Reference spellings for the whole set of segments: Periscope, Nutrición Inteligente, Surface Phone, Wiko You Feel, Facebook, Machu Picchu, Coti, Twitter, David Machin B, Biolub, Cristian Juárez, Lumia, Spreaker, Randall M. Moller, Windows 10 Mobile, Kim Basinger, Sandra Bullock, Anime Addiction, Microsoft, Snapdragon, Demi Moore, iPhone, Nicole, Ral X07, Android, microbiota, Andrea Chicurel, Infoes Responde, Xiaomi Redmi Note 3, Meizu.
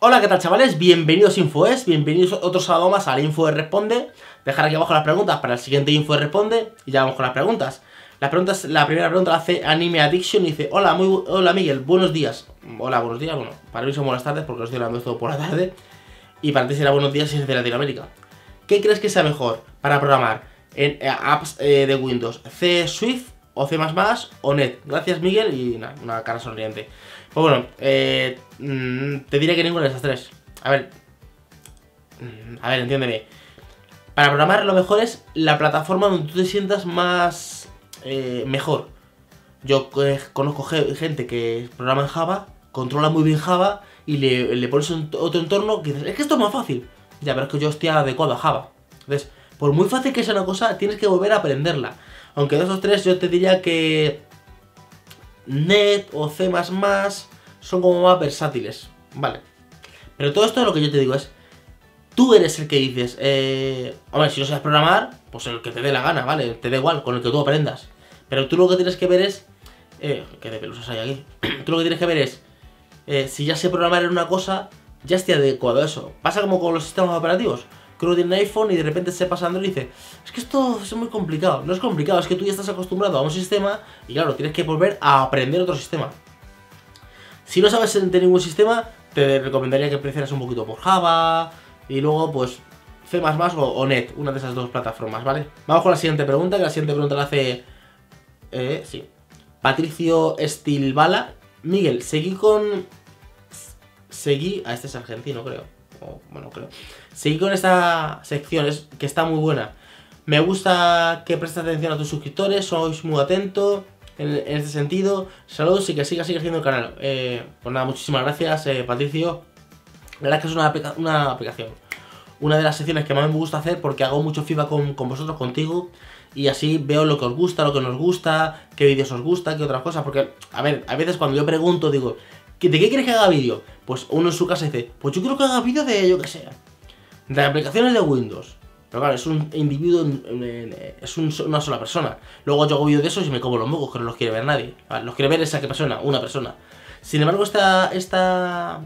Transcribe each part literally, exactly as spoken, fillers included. Hola, ¿qué tal, chavales? Bienvenidos Infoes, bienvenidos otro sábado más al Infoes Responde. Dejar aquí abajo las preguntas para el siguiente Infoes Responde y ya vamos con las preguntas. Las preguntas, la primera pregunta la hace Anime Addiction y dice: Hola, muy, hola Miguel, buenos días. Hola, buenos días, bueno, para mí son buenas tardes porque os estoy hablando esto por la tarde. Y para ti será buenos días si es de Latinoamérica. ¿Qué crees que sea mejor para programar en apps eh, de Windows? ¿C Swift o C más más o Net? Gracias, Miguel, y una, una cara sonriente. Pues bueno, eh, te diré que ninguna de esas tres. A ver, a ver, entiéndeme. Para programar lo mejor es la plataforma donde tú te sientas más eh, mejor. Yo eh, conozco gente que programa en Java, controla muy bien Java y le, le pones un, otro entorno que dices, es que esto es más fácil. Ya, pero es que yo estoy adecuado a Java. Entonces, por muy fácil que sea una cosa, tienes que volver a aprenderla. Aunque de esos tres yo te diría que Net o C más más son como más versátiles, vale. Pero todo esto es lo que yo te digo, es tú eres el que dices, eh, hombre, si no sabes programar, pues el que te dé la gana, vale, te da igual, con el que tú aprendas. Pero tú lo que tienes que ver es, eh, ¿qué de pelusas hay aquí? Tú lo que tienes que ver es, eh, si ya sé programar en una cosa, ya estoy adecuado a eso. Pasa como con los sistemas operativos. Creo que tiene un iPhone y de repente se pasa Android y dice, es que esto es muy complicado. No es complicado, es que tú ya estás acostumbrado a un sistema y claro, tienes que volver a aprender otro sistema. Si no sabes de ningún sistema, te recomendaría que empezaras un poquito por Java y luego pues C más más o, o Net, una de esas dos plataformas, ¿vale? Vamos con la siguiente pregunta, que la siguiente pregunta la hace eh, sí, Patricio Stilbala. Miguel, seguí con... Seguí... a este es argentino, creo. O, bueno, creo. Seguí con esta sección, es, que está muy buena. Me gusta que prestes atención a tus suscriptores, sois muy atentos en, en este sentido. Saludos y que sigas creciendo el canal. Eh, pues nada, muchísimas gracias, eh, Patricio. La verdad es que es una, aplica una aplicación, una de las secciones que más me gusta hacer porque hago mucho feedback con, con vosotros, contigo. Y así veo lo que os gusta, lo que nos gusta, qué vídeos os gusta, qué otras cosas. Porque, a ver, a veces cuando yo pregunto, digo, ¿de qué quieres que haga vídeo? Pues uno en su casa dice, pues yo quiero que haga vídeo de, yo que sé, de aplicaciones de Windows. Pero claro, es un individuo, es un, una sola persona. Luego yo hago vídeos de esos y me como los mocos, que no los quiere ver nadie. Vale, los quiere ver esa que persona, una persona. Sin embargo, esta, esta,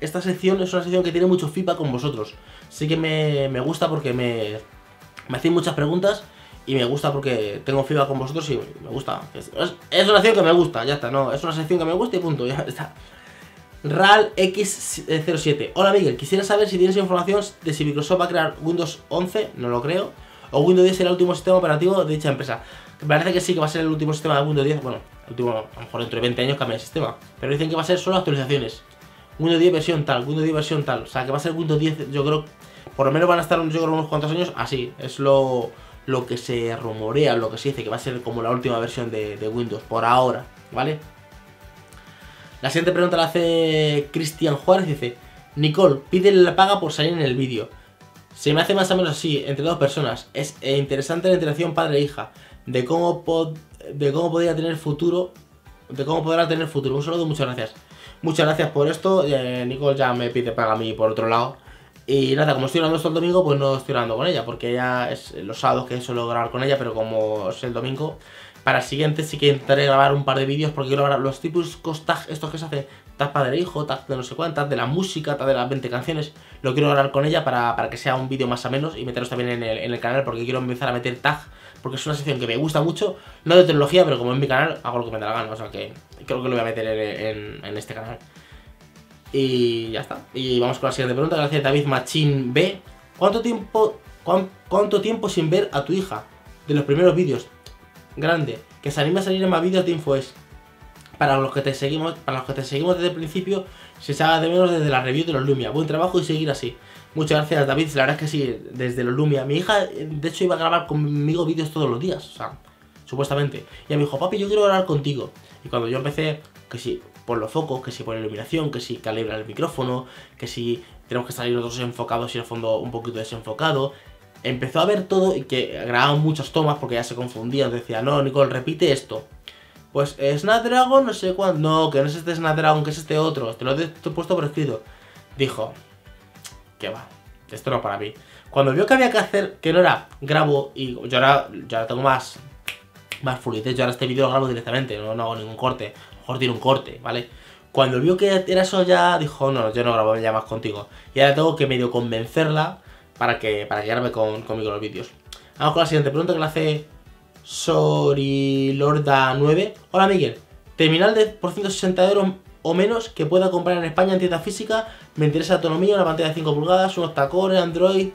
esta sección es una sección que tiene mucho feedback con vosotros. Sí que me, me gusta porque me, me hacéis muchas preguntas. Y me gusta porque tengo feedback con vosotros y me gusta. Es, es una sección que me gusta, ya está, no, es una sección que me gusta y punto, ya está. Ral X cero siete. Hola Miguel, quisiera saber si tienes información de si Microsoft va a crear Windows once, no lo creo, o Windows diez será el último sistema operativo de dicha empresa. Me parece que sí, que va a ser el último sistema de Windows diez, bueno, el último, a lo mejor dentro de veinte años cambia el sistema, pero dicen que va a ser solo actualizaciones. Windows diez versión tal, Windows diez versión tal, o sea, que va a ser Windows diez, yo creo, por lo menos van a estar, yo creo, unos cuantos años así, es lo... lo que se rumorea, lo que se dice, que va a ser como la última versión de, de Windows, por ahora, ¿vale? La siguiente pregunta la hace Cristian Juárez, dice, Nicole, pídele la paga por salir en el vídeo. Se me hace más o menos así, entre dos personas. Es interesante la interacción padre e hija, de cómo, pod de cómo podría tener futuro, de cómo podrá tener futuro. Un saludo, muchas gracias. Muchas gracias por esto, eh, Nicole ya me pide paga a mí por otro lado. Y nada, como estoy grabando esto el domingo, pues no estoy grabando con ella, porque ya es los sábados que suelo grabar con ella, pero como es el domingo, para el siguiente sí que intentaré grabar un par de vídeos, porque quiero grabar los típicos tags, estos que se hacen, tag padre hijo, tag de no sé cuántas, de la música, tag de las veinte canciones, lo quiero grabar con ella para, para que sea un vídeo más o menos y meteros también en el, en el canal, porque quiero empezar a meter tag, porque es una sección que me gusta mucho, no de tecnología, pero como en mi canal hago lo que me da la gana, o sea que creo que lo voy a meter en, en, en este canal. Y ya está. Y vamos con la siguiente pregunta, gracias a David Machin B. ¿Cuánto tiempo, cuán, ¿Cuánto tiempo sin ver a tu hija? De los primeros vídeos. Grande. Que se anime a salir en más vídeos de Infoes. Para los que te seguimos, para los que te seguimos desde el principio, se sabe de menos desde la review de los Lumia. Buen trabajo y seguir así. Muchas gracias, David. La verdad es que sí, desde los Lumia. Mi hija, de hecho, iba a grabar conmigo vídeos todos los días. O sea, supuestamente. Y me dijo, papi, yo quiero grabar contigo. Y cuando yo empecé, que sí, por los focos, que si por iluminación, que si calibra el micrófono, que si tenemos que salir nosotros enfocados y el fondo un poquito desenfocado. Empezó a ver todo y que grababan muchas tomas porque ya se confundían, decía, no, Nicole, repite esto. Pues Snapdragon, no sé cuándo, no, que no es este Snapdragon, que es este otro, te lo he puesto por escrito. Dijo, que va, esto no es para mí. Cuando vio que había que hacer, que no era, grabo y yo ahora, yo ahora tengo más, más fluidez, yo ahora este vídeo lo grabo directamente, no, no hago ningún corte. Mejor tiene un corte, ¿vale? Cuando vio que era eso ya dijo, no, yo no grabo ya más contigo. Y ahora tengo que medio convencerla para que, para que grabe con, conmigo los vídeos. Vamos con la siguiente pregunta que la hace sorilorda nueve. Hola Miguel, terminal de por ciento sesenta euros o menos que pueda comprar en España en tienda física. Me interesa autonomía, una pantalla de cinco pulgadas, unos tacones, Android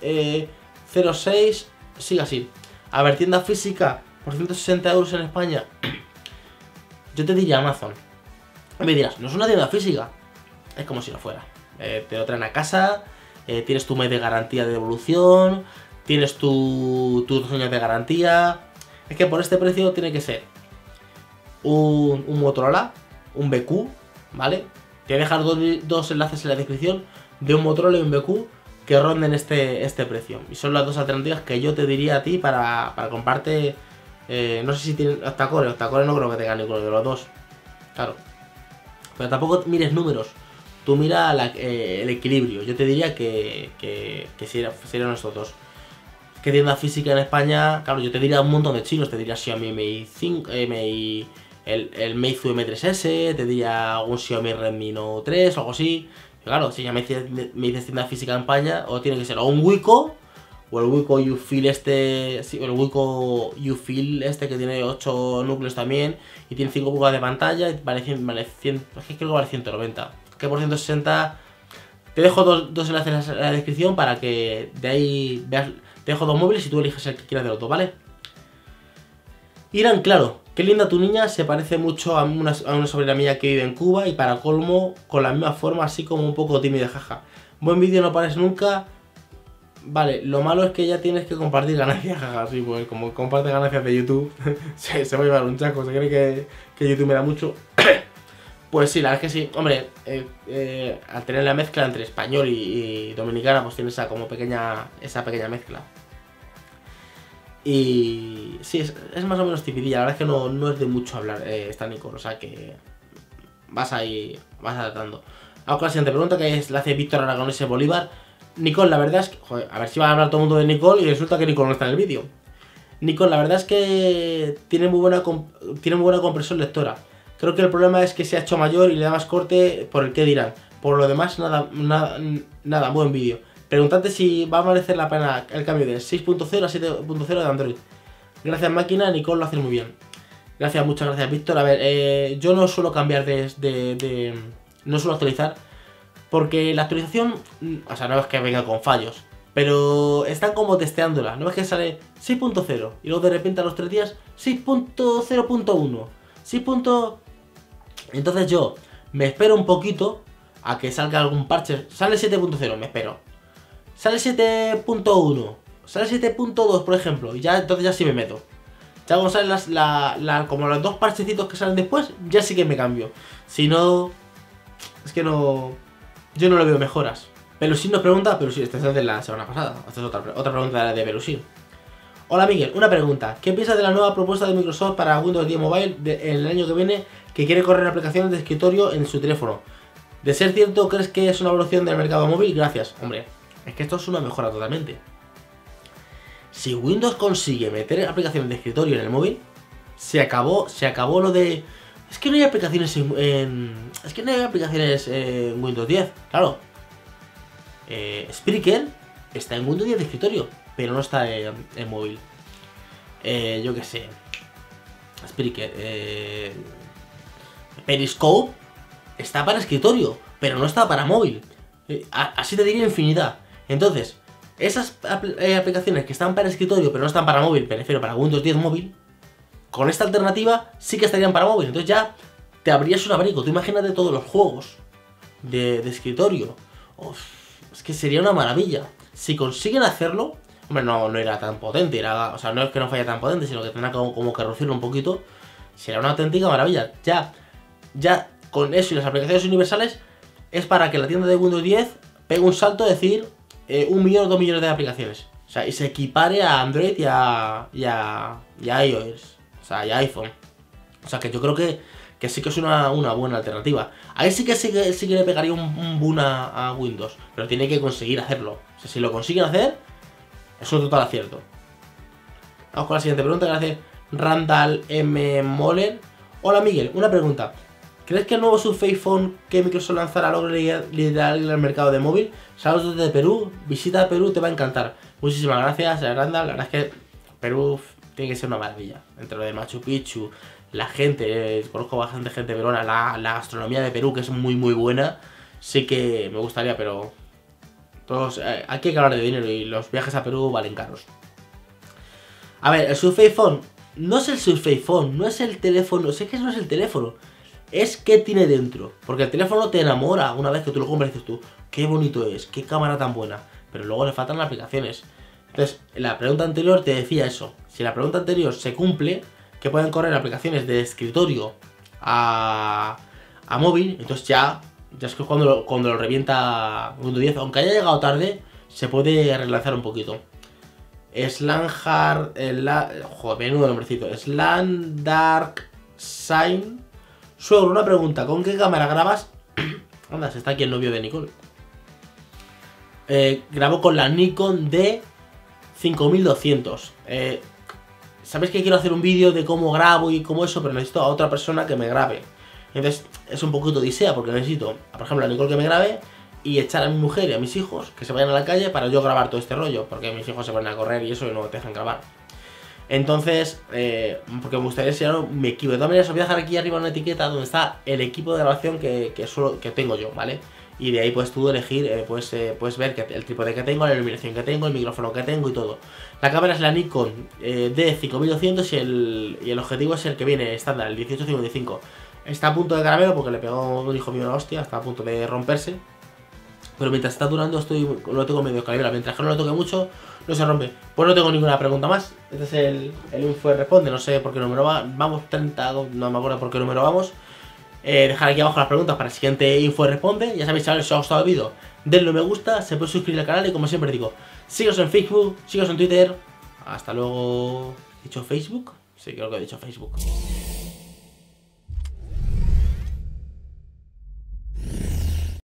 eh, cero seis, sigue así. A ver, tienda física por ciento sesenta euros en España. Yo te diría Amazon. Me dirás, no es una tienda física. Es como si no fuera. Eh, te lo traen a casa, eh, tienes tu mes de garantía de devolución, tienes tu, tus años de garantía. Es que por este precio tiene que ser un, un Motorola, un B Q, ¿vale? Te voy a dejar dos, dos enlaces en la descripción de un Motorola y un B Q que ronden este, este precio. Y son las dos alternativas que yo te diría a ti para, para comprarte. Eh, no sé si tienen octacore, octacore no creo que tengan ninguno de los dos. Claro. Pero tampoco mires números, tú mira la, eh, el equilibrio. Yo te diría que, que, que serían sería estos dos. ¿Qué tienda física en España? Claro, yo te diría un montón de chinos, te diría Xiaomi Mi cinco, eh, Mi, el, el Meizu M tres S, te diría un Xiaomi Redmi Note tres o algo así. Pero claro, si ya me dices, me dices tienda física en España, o tiene que ser o un Wiko, o el Wiko You Feel este, sí, el Wiko You Feel este que tiene ocho núcleos también y tiene cinco pulgadas de pantalla y vale cien, vale cien, es que creo que vale ciento noventa. Que por ciento sesenta. Te dejo dos, dos enlaces en la descripción para que de ahí veas, te dejo dos móviles y tú eliges el que quieras de los dos, ¿vale? Irán, claro, qué linda tu niña, se parece mucho a una, a una sobrina mía que vive en Cuba y para colmo con la misma forma, así como un poco tímida, jaja. Buen vídeo, no pares nunca. Vale, lo malo es que ya tienes que compartir ganancias, jaja, sí, pues como comparte ganancias de YouTube, se, se va a llevar un chaco, se cree que, que YouTube me da mucho. Pues sí, la verdad es que sí, hombre, eh, eh, al tener la mezcla entre español y, y dominicana, pues tiene esa como pequeña, esa pequeña mezcla. Y sí, es, es más o menos tipidilla, la verdad es que no, no es de mucho hablar eh, esta Nicole, o sea que vas ahí, vas adaptando. Ahora con la siguiente pregunta que es, la hace Víctor Aragones y Bolívar. Nicole, la verdad es que... Joder, a ver si va a hablar todo el mundo de Nicole y resulta que Nicole no está en el vídeo. Nicole, la verdad es que tiene muy buena tiene muy buena compresión lectora. Creo que el problema es que se ha hecho mayor y le da más corte por el que dirán. Por lo demás, nada, nada, nada buen vídeo. Preguntarte si va a merecer la pena el cambio de seis punto cero a siete punto cero de Android. Gracias máquina, Nicole lo hace muy bien. Gracias, muchas gracias Víctor. A ver, eh, yo no suelo cambiar de, de, de... No suelo actualizar. Porque la actualización, o sea, no es que venga con fallos, pero están como testeándola. No es que sale seis punto cero y luego de repente a los tres días seis punto cero punto uno. Entonces yo me espero un poquito a que salga algún parche. Sale siete punto cero, me espero. Sale siete punto uno, sale siete punto dos por ejemplo, y ya entonces ya sí me meto. Ya cuando salen las, la, la, como los dos parchecitos que salen después, ya sí que me cambio. Si no, es que no... Yo no le veo mejoras. Pelusín nos pregunta, Pelusín, esta es de la semana pasada, esta es otra, otra pregunta de Pelusín. Hola Miguel, una pregunta. ¿Qué piensas de la nueva propuesta de Microsoft para Windows diez Mobile de, en el año que viene que quiere correr aplicaciones de escritorio en su teléfono? De ser cierto, ¿crees que es una evolución del mercado móvil? Gracias. Hombre, es que esto es una mejora totalmente. Si Windows consigue meter aplicaciones de escritorio en el móvil, se acabó, se acabó lo de... Es que no hay aplicaciones en, en... Es que no hay aplicaciones en Windows diez, claro. Eh, Spreaker está en Windows diez de escritorio, pero no está en, en móvil. Eh, yo qué sé. Spreaker. Eh, Periscope está para escritorio, pero no está para móvil. Eh, así te diría infinidad. Entonces, esas apl eh, aplicaciones que están para escritorio, pero no están para móvil, prefiero para Windows diez móvil... Con esta alternativa sí que estarían para móvil, entonces ya te abrías un abanico. Tú imagínate todos los juegos de, de escritorio. Uf, es que sería una maravilla. Si consiguen hacerlo, hombre, no, no era tan potente, era, o sea, no es que no fuera tan potente, sino que tendrá como, como que reducirlo un poquito. Será una auténtica maravilla. Ya, ya con eso y las aplicaciones universales es para que la tienda de Windows diez pegue un salto, es decir, eh, un millón o dos millones de aplicaciones. O sea, y se equipare a Android y a, y a, y a iOS. O sea, y iPhone. O sea, que yo creo que, que sí que es una, una buena alternativa. Ahí sí que, sí que, sí que le pegaría un, un boom a, a Windows. Pero tiene que conseguir hacerlo. O sea, si lo consiguen hacer, es un total acierto. Vamos con la siguiente pregunta que hace Randall M. Moller. Hola Miguel, una pregunta. ¿Crees que el nuevo Surface Phone que Microsoft lanzará logre liderar el mercado de móvil? Saludos desde Perú, visita a Perú, te va a encantar. Muchísimas gracias, Randall. La verdad es que Perú tiene que ser una maravilla. Entre lo de Machu Picchu, la gente, eh, conozco bastante gente peruana, la, la gastronomía de Perú, que es muy muy buena. Sí que me gustaría, pero todos, eh, hay que hablar de dinero y los viajes a Perú valen caros. A ver, el Surface Phone no es el Surface Phone, no es el teléfono, sé que no es el teléfono, es que tiene dentro. Porque el teléfono te enamora una vez que tú lo compras y dices tú, qué bonito es, qué cámara tan buena, pero luego le faltan las aplicaciones. Entonces, la pregunta anterior te decía eso, si la pregunta anterior se cumple, que pueden correr aplicaciones de escritorio a, a móvil, entonces ya, ya es que cuando lo, cuando lo revienta Windows diez, aunque haya llegado tarde, se puede relanzar un poquito. Slanghard, joder, menudo nombrecito, Slanghard Sign. Suegro, una pregunta, ¿con qué cámara grabas? Anda, se está aquí el novio de Nicole. Eh, grabo con la Nikon D cinco mil doscientos. Eh, Sabéis que quiero hacer un vídeo de cómo grabo y cómo eso, pero necesito a otra persona que me grabe. Entonces es un poquito odisea porque necesito, por ejemplo, a Nicole que me grabe y echar a mi mujer y a mis hijos que se vayan a la calle para yo grabar todo este rollo, porque mis hijos se van a correr y eso y no te dejan grabar. Entonces, eh, porque me gustaría enseñar mi equipo. De todas maneras os voy a dejar aquí arriba una etiqueta donde está el equipo de grabación que, que, suelo, que tengo yo, ¿vale? Y de ahí puedes tú elegir, eh, puedes, eh, puedes ver que el trípode que tengo, la iluminación que tengo, el micrófono que tengo y todo. La cámara es la Nikon eh, D cinco mil doscientos y el, y el objetivo es el que viene estándar, el dieciocho cincuenta y cinco. Está a punto de caramelo porque le pegó un hijo mío una hostia, está a punto de romperse. Pero mientras está durando estoy, lo tengo medio calibrado, mientras que no lo toque mucho no se rompe. Pues no tengo ninguna pregunta más, este es el, el Infoes Responde, no sé por qué número va, vamos treinta, no me acuerdo por qué número vamos. Eh, dejar aquí abajo las preguntas para el siguiente Info Responde. Ya sabéis, chavales, si os ha gustado el vídeo, denle un me gusta, se puede suscribir al canal y como siempre digo, síguenos en Facebook, síguenos en Twitter. Hasta luego. ¿He dicho Facebook? Sí, creo que he dicho Facebook.